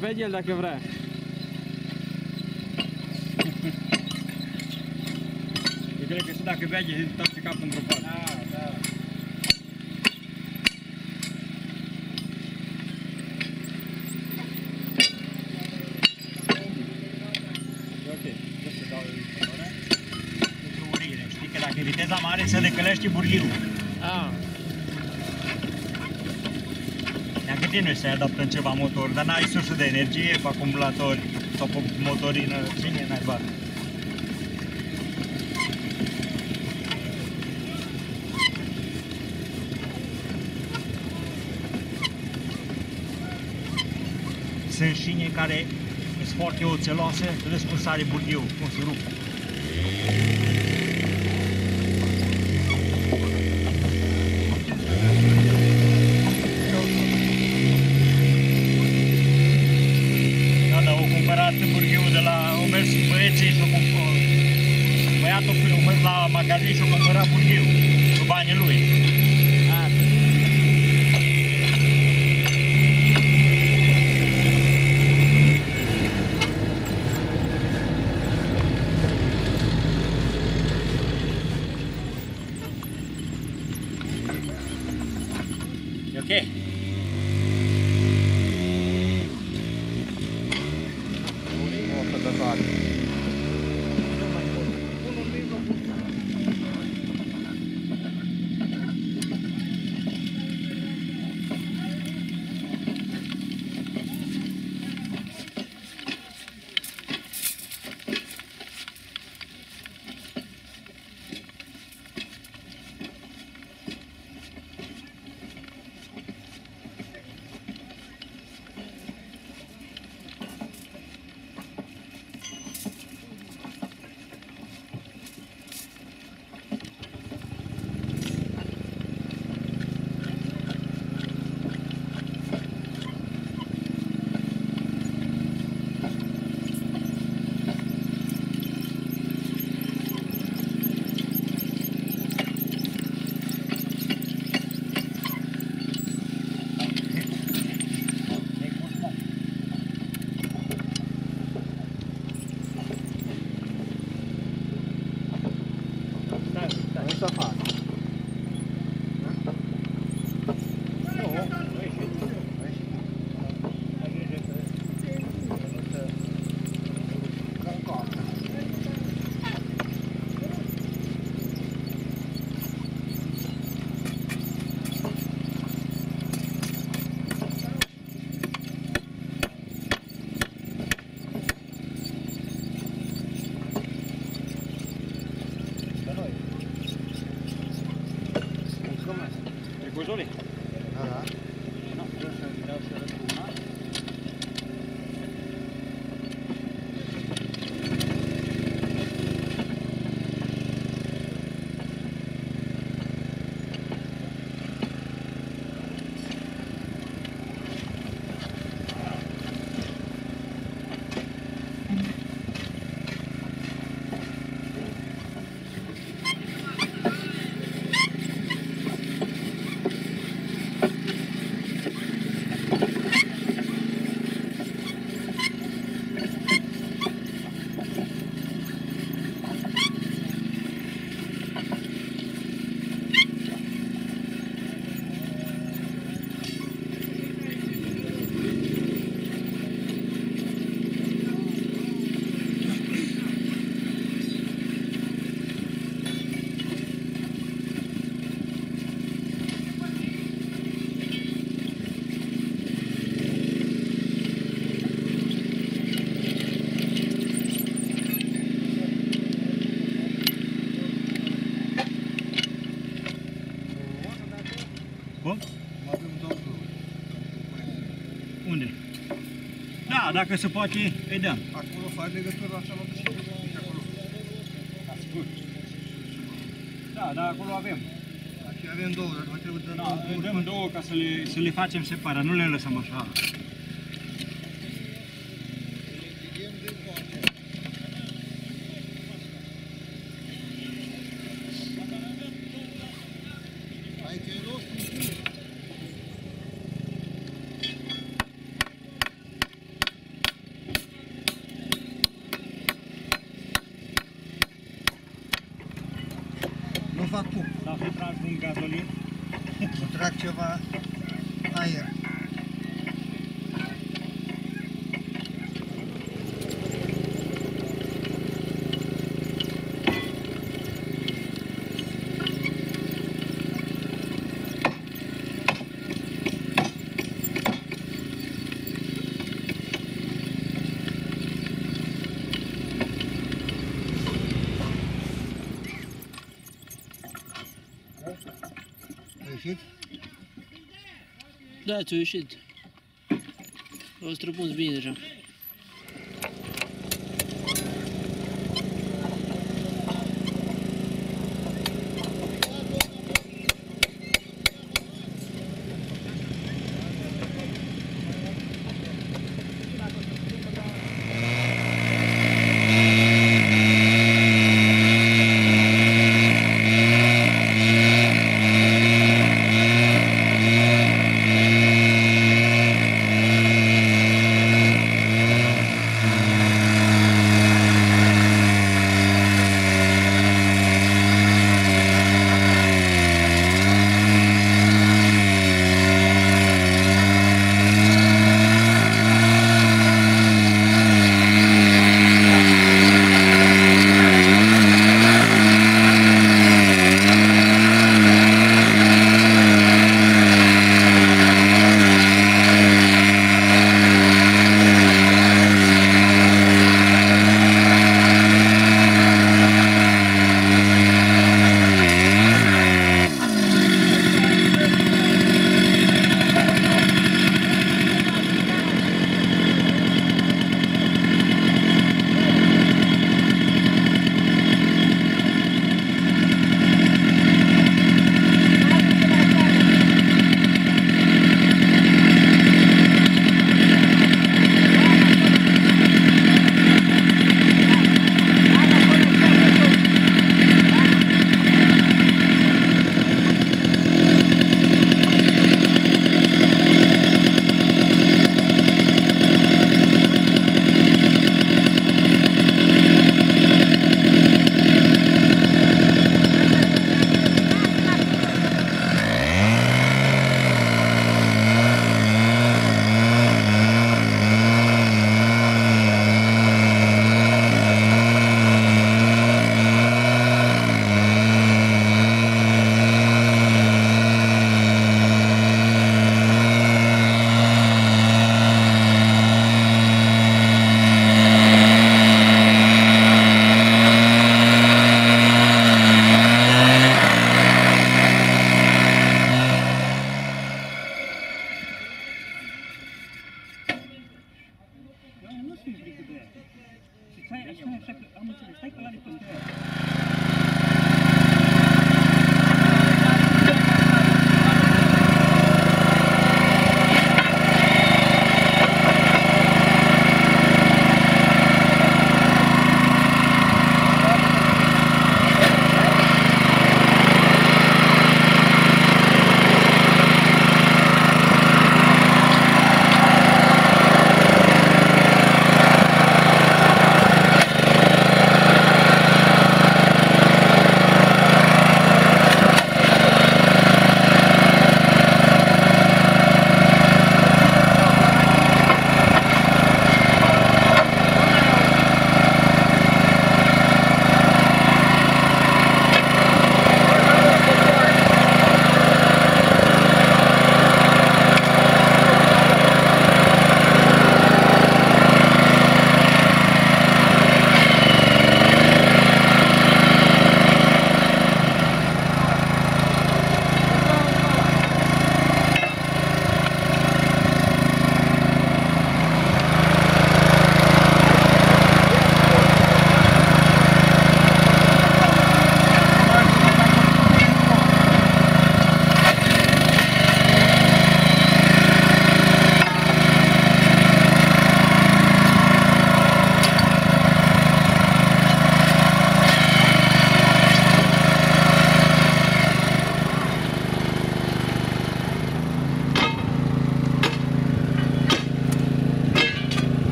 de pe el dacă vrea. Eu cred că și dacă bea, e tot capul într-o parte. Da, da. Ok, trebuie să dau pentru urire. Știi că dacă e viteza mare, se decălește burghiul. Ne-am gândit noi să-i adaptăm ceva motor, dar n-ai sursă de energie, pe acumulatori sau pe motorină, cine n-ai bani. Sunt șine care sunt foarte oțeloase, vedeți cum sare burghiul, cum se rup. Da, da, au cumpărat burghiul de la... au mers băieții și au cumpărat... Băiatul au mers la magazin și au cumpărat burghiul cu banii lui. Dacă se poate, îi dăm. Acolo faci legătura așa și acolo. Da, dar acolo avem. Aici avem două, dacă mă trebuie să dăm două ca să le facem separat, nu le lăsăm așa. Aici e rostul. pun gazolin, îmi trag ceva aer. Da, ți-a ieșit. L-au străpuns bine deja.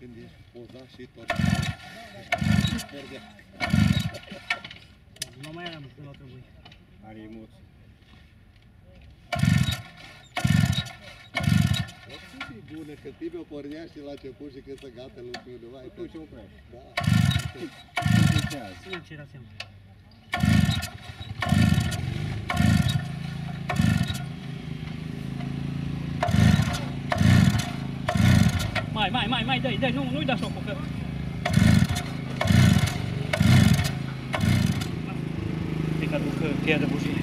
Când ești pozat și tot. Perdea. Nu mai eram când o trebuie. Are emoții. E bună, că Tibi o pornea și la început și când se gata lucrurile, vai, tu ce oprești. Da. Sincer, asemenea. Mai, dă-i, nu-i da șocul, că... Cred că aduc cheia de bujie.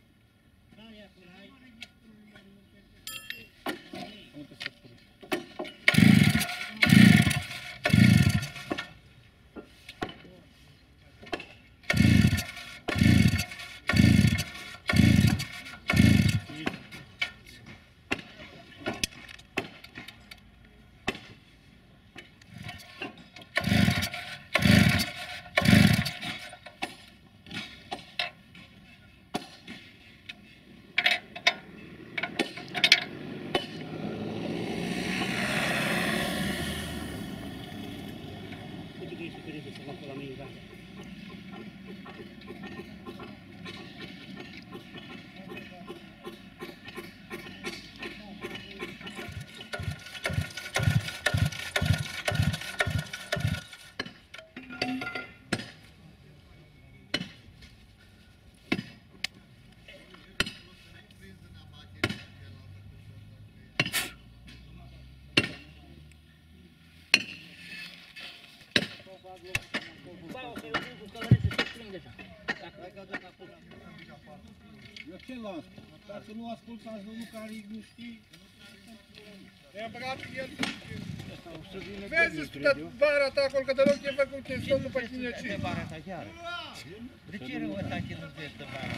Ce las? Dacă nu ascultați domnul care nu știi... E brat el... Vezi, bara ta acolo, că de loc e făcut ce-ți dă după tine ce? De bara ta chiar. De ce rău ăsta că nu-ți vezi de bara?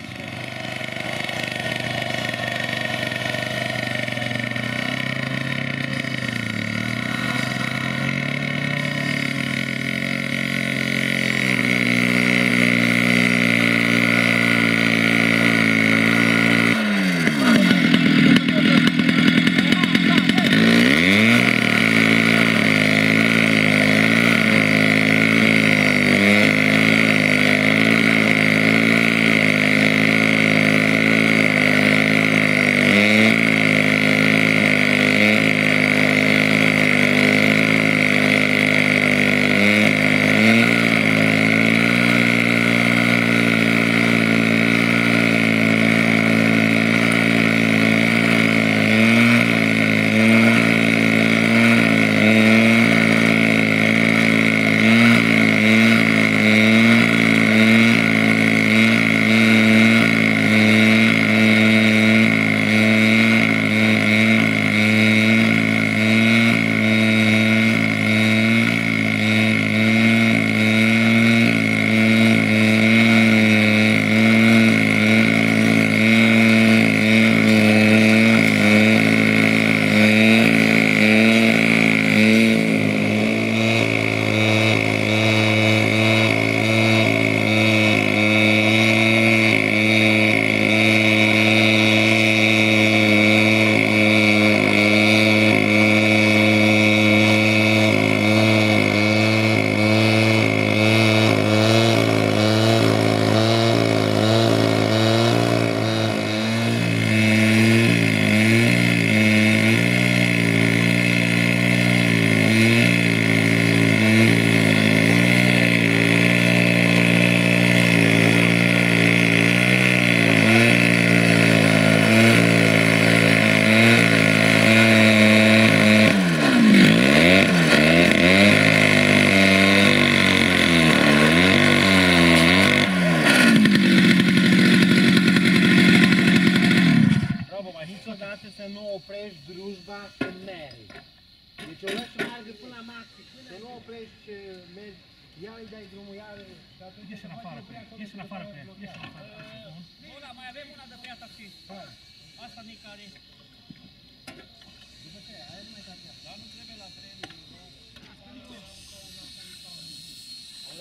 drujba să mergi. Deci o lăs să meargă până la maxim, să nu oprești, mergi, iar îi dai drumul, iar... Ieși în afară pe ea, ieși în afară pe ea, ieși în afară. Ăla, mai avem una de tăiat așa. Asta nu-i care. După ce, aia nu mai tăiat. Dar nu trebuie la trenul.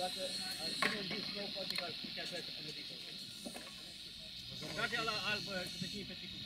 Dacă ar fi un disc nou, poate că ar putea să fie modificat. Dați ala albă, să te ține pe tricul.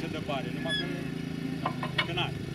Să dă bare, numai că n-are.